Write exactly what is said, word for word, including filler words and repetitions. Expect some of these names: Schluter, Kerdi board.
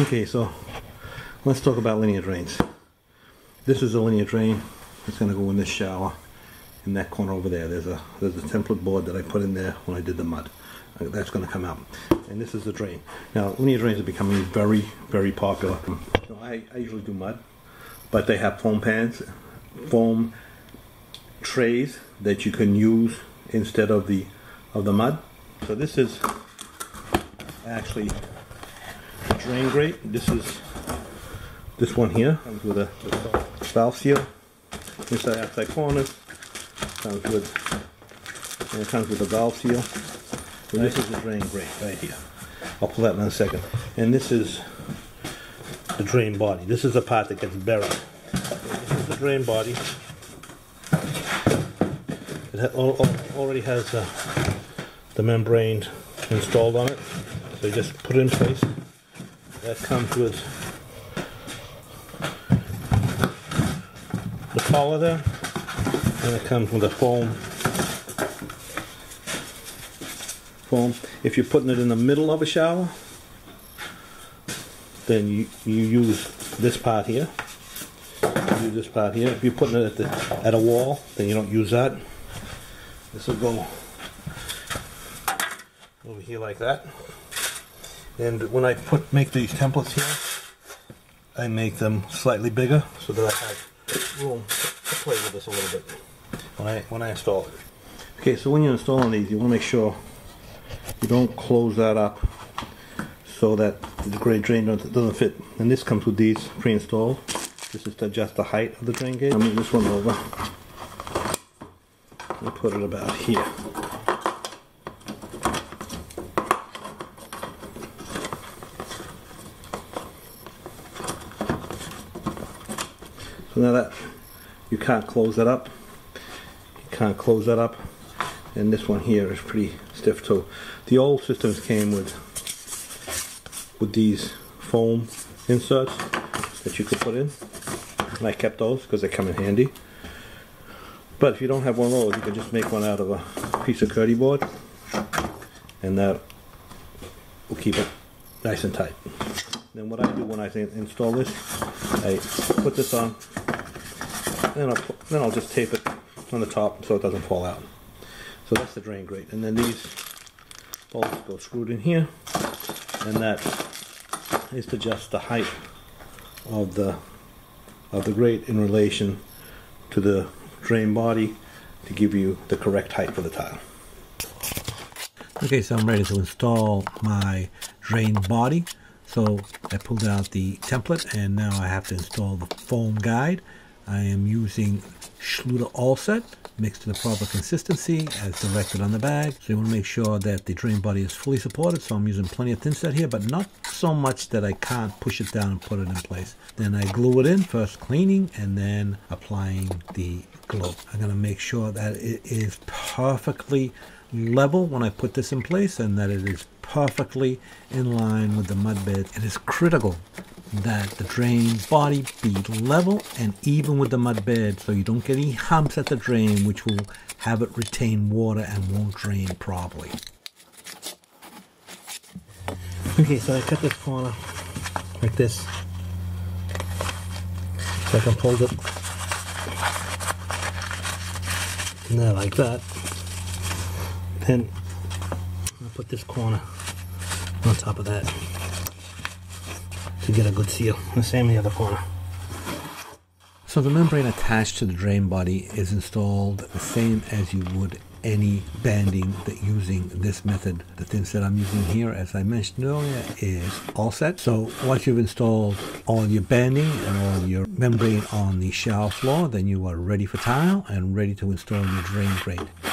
Okay, so let's talk about linear drains. This is a linear drain. It's going to go in this shower. In that corner over there, there's a there's a template board that I put in there when I did the mud. That's going to come out. And this is the drain. Now, linear drains are becoming very, very popular. So I, I usually do mud, but they have foam pans, foam trays that you can use instead of the of the mud. So this is actually a drain grate. This is this one here. Comes with a valve seal, inside outside corners. Comes with, and it comes with a valve seal. So this is the drain grate right here. I'll pull that in a second. And this is the drain body. This is the part that gets buried. This is the drain body. It ha al al already has uh, the membrane installed on it. So you just put it in place. That comes with the collar there. And it comes with a foam. Foam. If you're putting it in the middle of a shower, then you, you use this part here. You use this part here. If you're putting it at the at a wall, then you don't use that. This will go over here like that. And when I put make these templates here, I make them slightly bigger so that I have room to play with this a little bit. When I, when I install it. Okay, so when you're installing these, you want to make sure you don't close that up so that the grate drain doesn't fit. And this comes with these pre-installed. This is to adjust the height of the drain gauge. I'll move this one over and put it about here. So now that you can't close that up. Kind of close that up, and this one here is pretty stiff too. The old systems came with with these foam inserts that you could put in, and I kept those because they come in handy. But if you don't have one of those, you can just make one out of a piece of Kerdi board, and that will keep it nice and tight. Then what I do when I install this, I put this on, and I'll, then I'll just tape it on the top so it doesn't fall out. So that's the drain grate, and then these bolts go screwed in here, and that is to adjust the height of the of the grate in relation to the drain body to give you the correct height for the tile. Okay, so I'm ready to install my drain body. So I pulled out the template, and now I have to install the foam guide. I am using Schluter all set, mixed to the proper consistency as directed on the bag. So you want to make sure that the drain body is fully supported, so I'm using plenty of thin set here, but not so much that I can't push it down and put it in place. Then I glue it in, first cleaning and then applying the glue. I'm going to make sure that it is perfectly level when I put this in place and that it is perfectly in line with the mud bed. It is critical that the drain body be level and even with the mud bed, so you don't get any humps at the drain, which will have it retain water and won't drain properly. Okay, so I cut this corner like this so I can fold it in there like that. Then I'll put this corner on top of that to get a good seal. The same in the other corner. So the membrane attached to the drain body is installed the same as you would any banding that using this method. The thin set I'm using here, as I mentioned earlier, is all set. So once you've installed all your banding and all your membrane on the shower floor, then you are ready for tile and ready to install your drain grate.